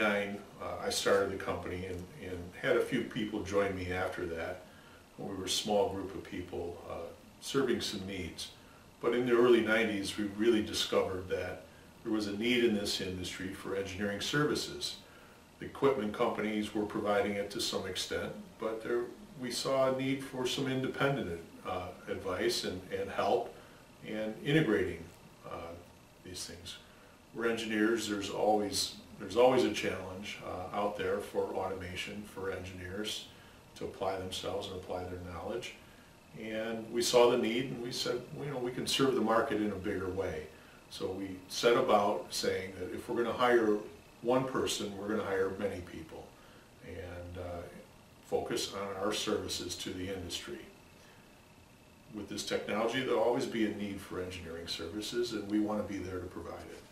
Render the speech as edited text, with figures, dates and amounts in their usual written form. '89, I started the company and had a few people join me after that. We were a small group of people serving some needs. But in the early 90s, we really discovered that there was a need in this industry for engineering services. The equipment companies were providing it to some extent, but there, we saw a need for some independent advice and help in integrating these things. We're engineers. There's always a challenge out there for automation, for engineers to apply themselves and apply their knowledge. And we saw the need, and we said, you know, we can serve the market in a bigger way. So we set about saying that if we're going to hire one person, we're going to hire many people and focus on our services to the industry. With this technology, there'll always be a need for engineering services, and we want to be there to provide it.